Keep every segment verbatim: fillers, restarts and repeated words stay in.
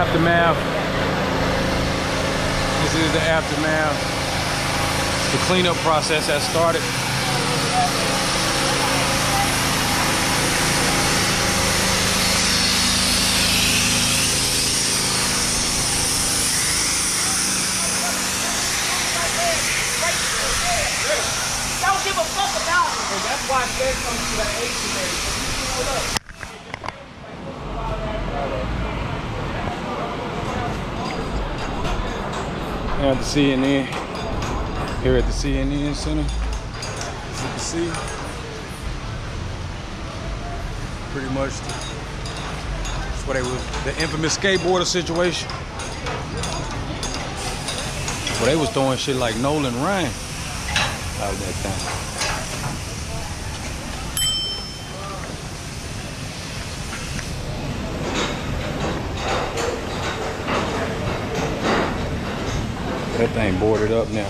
aftermath. This is the aftermath. The cleanup process has started. Don't give a fuck about it. And that's why Dad comes to that age today. You know what? At the C N N, here at the C N N Center, as you can see, pretty much the, that's what they was, the infamous skateboarder situation, where they was throwing shit like Nolan Ryan out of that thing. That thing boarded up now.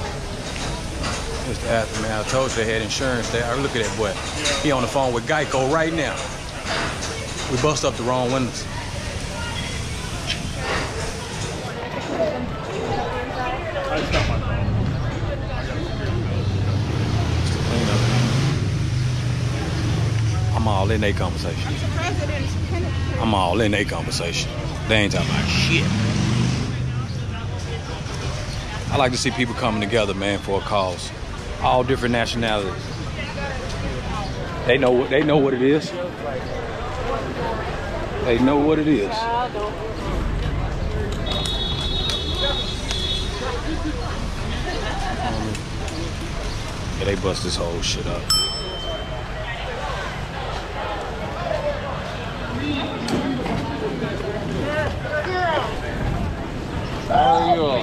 Just after, man, I told you they had insurance there. Look at that boy. He on the phone with Geico right now. We bust up the wrong windows. I'm all in their conversation. I'm all in their conversation. They ain't talking about shit. I like to see people coming together, man, for a cause. All different nationalities. They know what they know what it is. They know what it is. Yeah, they bust this whole shit up. How are you?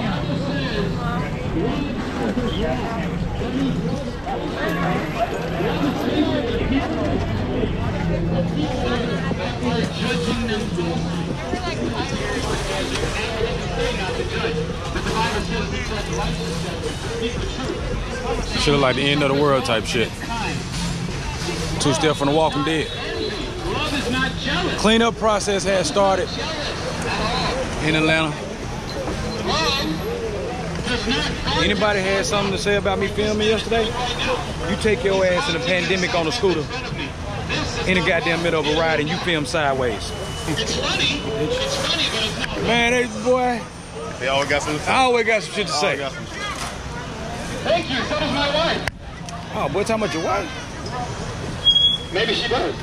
Should have like the end of the world type shit. Two steps from the Walking Dead. Cleanup process has started in Atlanta. Anybody had something to say about me filming yesterday? You take your ass in a pandemic on a scooter in the goddamn middle of a ride and you film sideways. It's funny. It's funny, but it's not. Man, they, boy. They always got something to say. I always got some shit to say. Thank you. So does my wife. Oh, boy, talking about your wife? Maybe she does.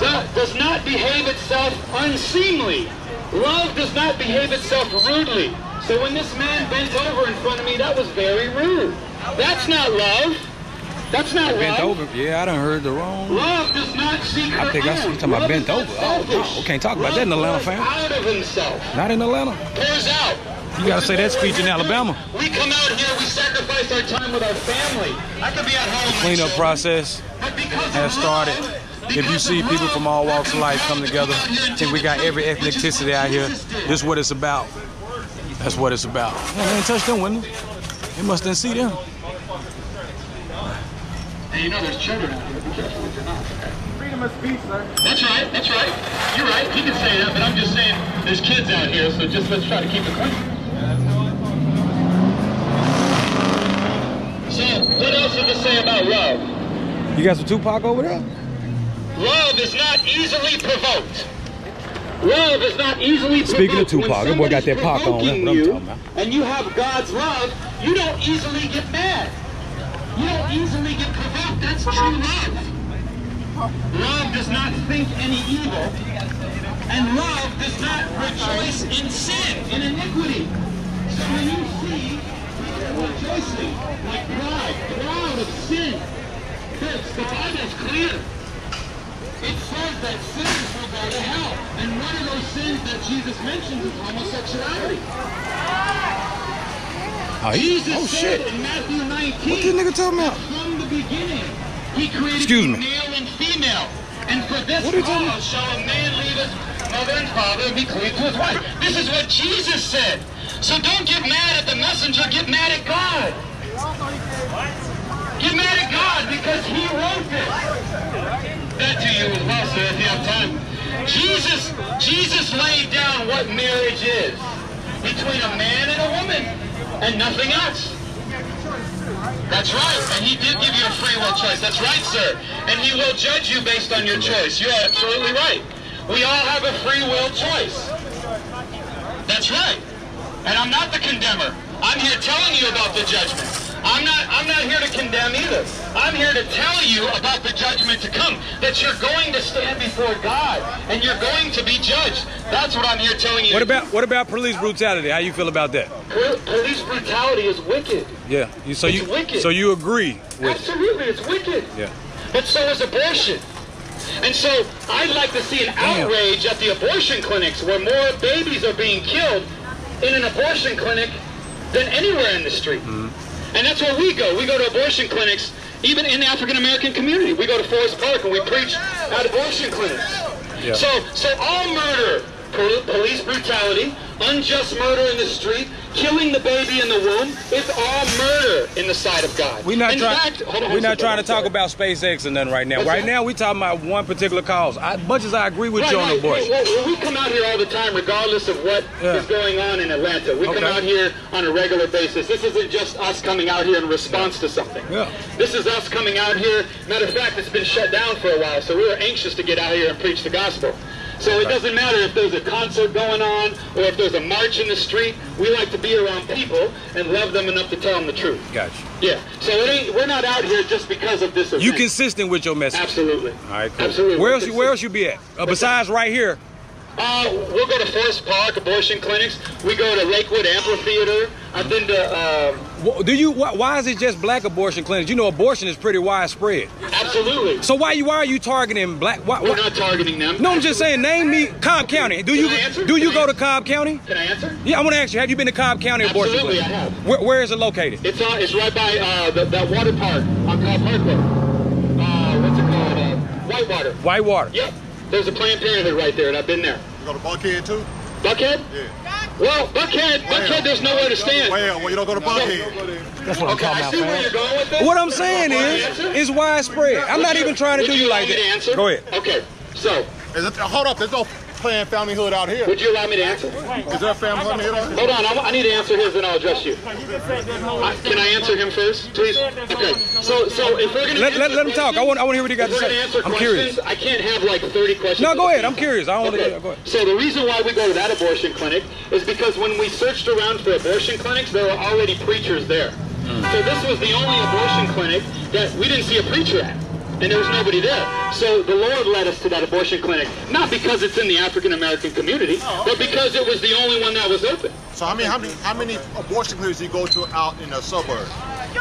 That does not behave itself unseemly. Love does not behave itself rudely. So when this man bent over in front of me, that was very rude. That's not love. That's not love. Bent over? Yeah, I done heard the wrong. Love does not seek her I think own. I see talking about bent over. Oh, no, we can't talk about that in Atlanta, fam. Out of himself. Not in Atlanta. Pours out. You gotta say that speech in Alabama. We come out here, we sacrifice our time with our family. I could be at home. The cleanup process has started. If you see people from all walks of life come together, I think we got every ethnicity out here. This is what it's about. That's what it's about. Man, they ain't touched them windows. They must didn't see them. Hey, you know there's children out here. Be careful what you're not. Freedom of speech, sir. That's right, that's right. You're right, he can say that, but I'm just saying there's kids out here, so just let's try to keep it clean. So, what else is to say about love? You got some Tupac over there? Love is not easily provoked. Love is not easily provoked. Speaking of Tupac, that boy got that Pac on. That's what I'm talking about. And you have God's love, you don't easily get mad. You don't easily get provoked. That's true love. Love does not think any evil. And love does not rejoice in sin, in iniquity. So when you see people rejoicing, like pride, proud of sin, this, the Bible's clear. It says that sinners will go to hell. And one of those sins that Jesus mentions is homosexuality. Oh, Jesus oh, said shit. in Matthew nineteen, what this nigga talking about? From the beginning, he created Excuse me. male and female. And for this cause shall a man leave his mother and father and be cleaved to his wife. This is what Jesus said. So don't get mad at the messenger, get mad at God. Get mad at God because he wrote this. That to you as well, sir, if you have time. Jesus, Jesus laid down what what marriage is between a man and a woman and nothing else. That's right, and he did give you a free will choice. That's right, sir. And he will judge you based on your choice. You're absolutely right. We all have a free will choice. That's right. And I'm not the condemner. I'm here telling you about the judgment. I'm not, I'm not here to condemn either. I'm here to tell you about the judgment to come, that you're going to stand before God, and you're going to be judged. That's what I'm here telling you. What about, what about police brutality? How you feel about that? Police brutality is wicked. Yeah. So it's you, wicked. So you agree with it? Absolutely, it's wicked. Yeah. But so is abortion. And so I'd like to see an outrage at the abortion clinics, where more babies are being killed in an abortion clinic than anywhere in the street. Mm-hmm. And that's where we go. We go to abortion clinics, even in the African-American community. We go to Forest Park and we preach at abortion clinics. Yeah. So, so all murder, police brutality, unjust murder in the street, killing the baby in the womb, it's all murder in the sight of God. We're not, try fact, hold on, we're not trying to talk about SpaceX and nothing right now. What's right that? Now, we're talking about one particular cause. As much as I agree with right, you on right, abortion. Well, well, we come out here all the time, regardless of what yeah. is going on in Atlanta. We okay. come out here on a regular basis. This isn't just us coming out here in response to something. Yeah. This is us coming out here. Matter of fact, it's been shut down for a while, so we were anxious to get out here and preach the gospel. So it doesn't matter if there's a concert going on or if there's a march in the street. We like to be around people and love them enough to tell them the truth. Gotcha. Yeah. So it ain't, we're not out here just because of this event. You consistent with your message. Absolutely. All right, cool. Absolutely. Where else, where else you be at? Uh, besides right here? Uh, we'll go to Forest Park, abortion clinics. We go to Lakewood Amphitheater. I've been to... Uh, Do you? Why, why is it just black abortion clinics? You know, abortion is pretty widespread. Absolutely. So why you? Why are you targeting black? Why, why? We're not targeting them. No, I'm just saying. Name me Cobb County. Do Can you? I answer? Do you Can go I answer? to Cobb County? Can I answer? Yeah, I want to ask you. Have you been to Cobb County abortion clinic? Absolutely, I have. Where, where is it located? It's uh, it's right by uh, the, that water park on Cobb Parkway. Uh, what's it called? Uh, Whitewater. Whitewater. Yep. There's a Planned Parenthood right there, and I've been there. You go to Buckhead too? Buckhead? Yeah. Well, Buckhead, Buckhead, there's nowhere to stand. Well, well, you don't go to Buckhead. That's what I'm okay, talking about, man. Where going with this. What I'm saying is, it's widespread. I'm not even trying to do you like that. Go ahead. Okay, so. Is it, hold up, there's no Planned Familyhood out here. Would you allow me to answer? Is there a family hood out here? Hold on, I, I need to answer his, then I'll address you. I, can I answer him first, please? Okay, so, so if we're going to let, let, let him talk. I want, I want to hear what he got to say. I'm curious. I can't have like thirty questions. No, go ahead. I'm curious. I don't okay. want to go ahead. So the reason why we go to that abortion clinic is because when we searched around for abortion clinics, there were already preachers there. Mm. So this was the only abortion clinic that we didn't see a preacher at. And there was nobody there. So the Lord led us to that abortion clinic, not because it's in the African-American community, oh, okay. but because it was the only one that was open. So I mean, how many, how many abortion clinics do you go to out in the suburb?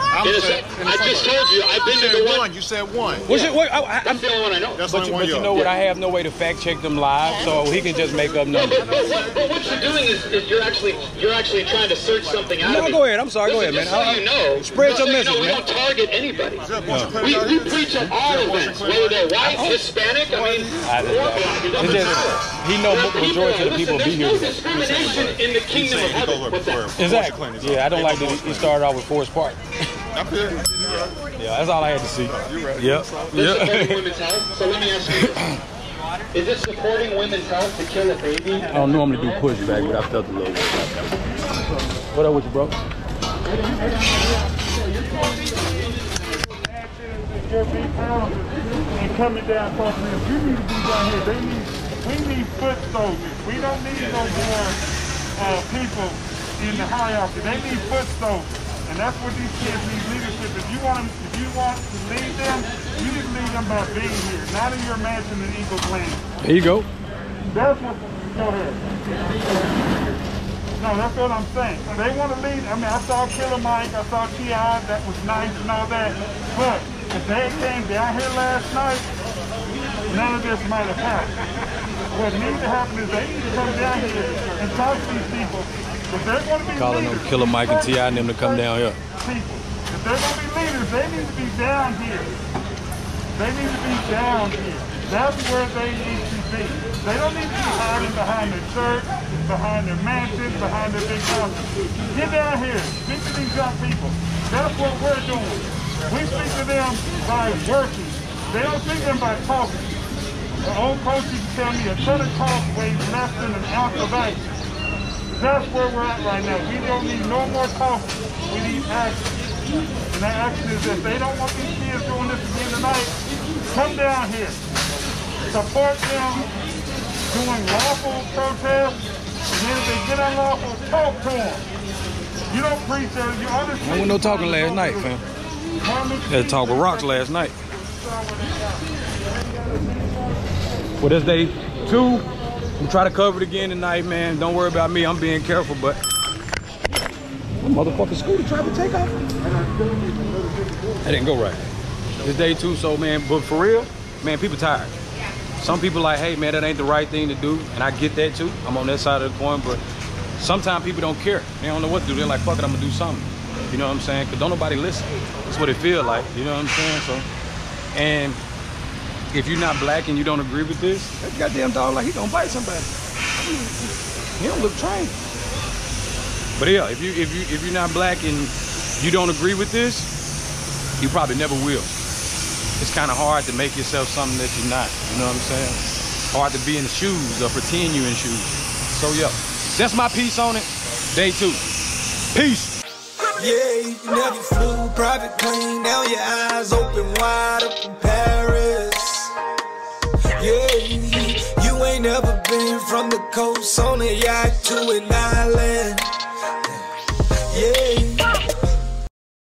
I'm in a, saying, in I suburb. just told you, I've been you to the one. one. You said one. What's yeah. it, what, I, I, That's the only one I know. That's but you, one but you know yeah. what, I have no way to fact check them live, so he can just make up numbers. No, but, but, what, but what you're doing is, is you're actually you're actually trying to search something out no, of No, go ahead. I'm sorry. This go ahead, man. So I, you know, spread your so message, you know, man. We don't target anybody. Yeah. We, we preach at all events, whether they're white, Hispanic, I mean, I or black. It doesn't matter. He knows the majority of the people be here. There's no discrimination in the kingdom of heaven. Exactly. Yeah, I don't like that he started out with Forest Park. Yeah, that's all I had to see. Yep. Yep. Supporting women's health. So let me ask you this. Is it supporting women's health to kill a baby? I don't normally do pushback, but I felt a little bit. What up with you, bro? And coming down from here, you need to be down here. They need, we need foot soldiers. We don't need no more uh, people in the hierarchy. They need foot soldiers. And that's what these kids need leadership. If you want, if you want to lead them, you need to lead them by being here, not in your mansion in Eagle's Land. There you go. That's what. Go ahead. No, that's what I'm saying. They want to lead. I mean, I saw Killer Mike. I saw T I That was nice and all that. But if they came down here last night, none of this might have happened. What needs to happen is they need to come down here and talk to these people. If they're going to be calling leaders, them Killer Mike and T I and them to come down here. People. If they're going to be leaders, they need to be down here. They need to be down here. That's where they need to be. They don't need to be hiding behind their church, behind their mansions, behind their big houses. Get down here. Speak to these young people. That's what we're doing. We speak to them by working. They don't speak to them by talking. The old coach used to tell me a ton of talk weighs less than an ounce of ice. That's where we're at right now. We don't need no more talk. We need action. And that action is if they don't want these kids doing this again tonight, come down here. Support them doing lawful protests. And then if they get unlawful, talk to them. You don't preach there. You understand. There was no talking last night, fam. Had to talk with Rocks last night. Well, this day two. I'm trying to cover it again tonight, man. Don't worry about me. I'm being careful, but the motherfucking scooter tried to take off. That didn't go right. It's day two, so man, but for real, man, people tired. Some people like, hey, man, that ain't the right thing to do, and I get that too. I'm on that side of the coin, but sometimes people don't care. They don't know what to do. They're like, fuck it, I'm gonna do something. You know what I'm saying? Cause don't nobody listen. That's what it feel like. You know what I'm saying? So, and if you're not black and you don't agree with this, that goddamn dog like he gonna bite somebody. He don't look trained. But yeah, if you if you if you're not black and you don't agree with this, you probably never will. It's kind of hard to make yourself something that you're not. You know what I'm saying? Hard to be in the shoes or pretend you in shoes. So yeah, that's my piece on it. Day two. Peace. Yeah, you never flew private plane. Now your eyes open wide up in Paris. Yeah, you ain't never been from the coast on a yacht to an island. Yeah.